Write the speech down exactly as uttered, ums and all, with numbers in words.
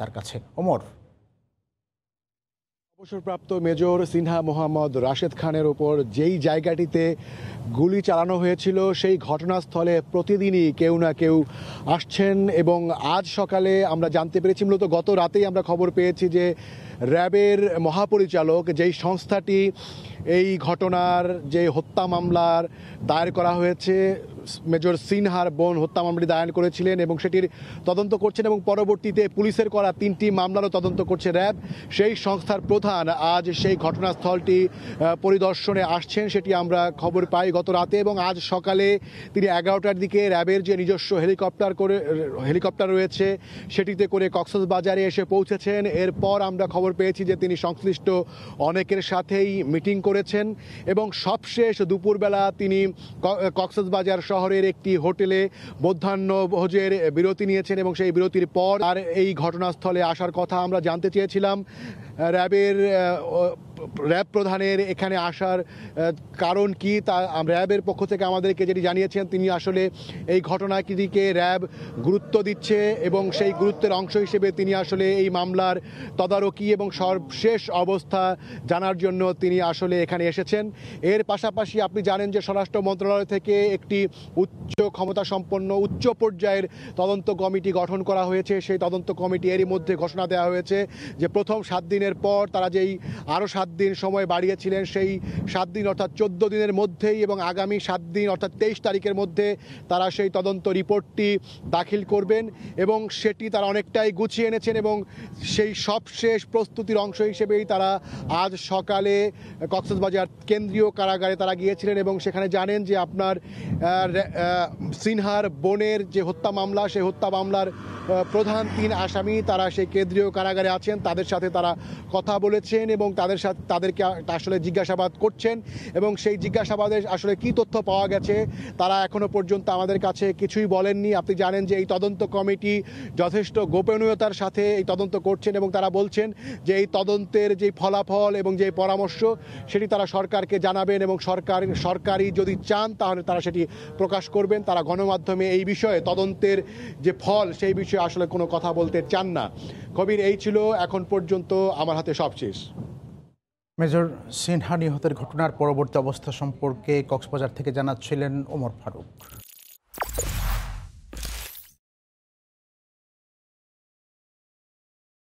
তার কাছে ওমর অবসরপ্রাপ্ত মেজর সিনহা মোহাম্মদ রাশেদ খানের উপর যেই জায়গাটিতে গুলি চালানো হয়েছিল সেই ঘটনাস্থলে প্রতিদিনই কেউ না কেউ আসছেন এবং আজ সকালে আমরা জানতে পেরেছি, মূলত গত রাতেই আমরা খবর পেয়েছি যে র্যাবের মহাপরিচালক যেই সংস্থাটি এই ঘটনার যে হত্যা মামলার দায়ের করা হয়েছে মেজর সিনহার বোন হত্যা মামলাটি দায়ের করেছিলেন এবং সেটির তদন্ত করছেন এবং পরবর্তীতে পুলিশের করা তিনটি মামলারও তদন্ত করছে র্যাব, সেই সংস্থার প্রধান আজ সেই ঘটনাস্থলটি পরিদর্শনে আসছেন সেটি আমরা খবর পাই গত রাতে। এবং আজ সকালে তিনি এগারোটার দিকে র্যাবের যে নিজস্ব হেলিকপ্টার করে হেলিকপ্টার রয়েছে সেটিতে করে কক্সেস বাজারে এসে পৌঁছেছেন। এরপর আমরা খবর পেয়েছি যে তিনি সংশ্লিষ্ট অনেকের সাথেই মিটিং করেছেন এবং সবশেষ দুপুরবেলা তিনি কক্সেস বাজার শহরের একটি হোটেলে মধ্যাহ্ন ভোজের বিরতি নিয়েছেন এবং সেই বিরতির পর আর এই ঘটনাস্থলে আসার কথা আমরা জানতে চেয়েছিলাম। র্যাবের র্যাব প্রধানের এখানে আসার কারণ কি, তা র্যাবের পক্ষ থেকে আমাদেরকে যেটি জানিয়েছেন তিনি আসলে এই ঘটনাটিকে র্যাব গুরুত্ব দিচ্ছে এবং সেই গুরুত্বের অংশ হিসেবে তিনি আসলে এই মামলার তদারকি এবং সর্বশেষ অবস্থা জানার জন্য তিনি আসলে এখানে এসেছেন। এর পাশাপাশি আপনি জানেন যে স্বরাষ্ট্র মন্ত্রণালয় থেকে একটি উচ্চ ক্ষমতা সম্পন্ন উচ্চ পর্যায়ের তদন্ত কমিটি গঠন করা হয়েছে। সেই তদন্ত কমিটি এরই মধ্যে ঘোষণা দেওয়া হয়েছে যে প্রথম সাত দিনের পর তারা যেই আরও সাত দিন সময় বাড়িয়েছিলেন সেই সাত দিন অর্থাৎ চোদ্দ দিনের মধ্যেই এবং আগামী সাত দিন অর্থাৎ তেইশ তারিখের মধ্যে তারা সেই তদন্ত রিপোর্টটি দাখিল করবেন এবং সেটি তারা অনেকটাই গুছিয়ে এনেছেন এবং সেই সবশেষ প্রস্তুতির অংশ হিসেবেই তারা আজ সকালে কক্সবাজার কেন্দ্রীয় কারাগারে তারা গিয়েছিলেন এবং সেখানে জানেন যে আপনার সিনহার বোনের যে হত্যা মামলা সেই হত্যা মামলার প্রধান তিন আসামি তারা সেই কেন্দ্রীয় কারাগারে আছেন, তাদের সাথে তারা কথা বলেছেন এবং তাদের সাথে তাদেরকে আসলে জিজ্ঞাসাবাদ করছেন এবং সেই জিজ্ঞাসাবাদে আসলে কি তথ্য পাওয়া গেছে তারা এখনো পর্যন্ত আমাদের কাছে কিছুই বলেননি। আপনি জানেন যে এই তদন্ত কমিটি যথেষ্ট গোপনীয়তার সাথে এই তদন্ত করছেন এবং তারা বলছেন যে এই তদন্তের যে ফলাফল এবং যে পরামর্শ সেটি তারা সরকারকে জানাবেন এবং সরকার সরকারি যদি চান তাহলে তারা সেটি প্রকাশ করবেন। তারা গণমাধ্যমে এই বিষয়ে তদন্তের যে ফল সেই বিষয়ে আসলে কোনো কথা বলতে চান না। কবির, এই ছিল এখন পর্যন্ত আমার হাতে সবশেষ। মেজর সিনহা নিহতের ঘটনার পরবর্তী অবস্থা সম্পর্কে কক্সবাজার থেকে জানাচ্ছিলেন ওমর ফারুক।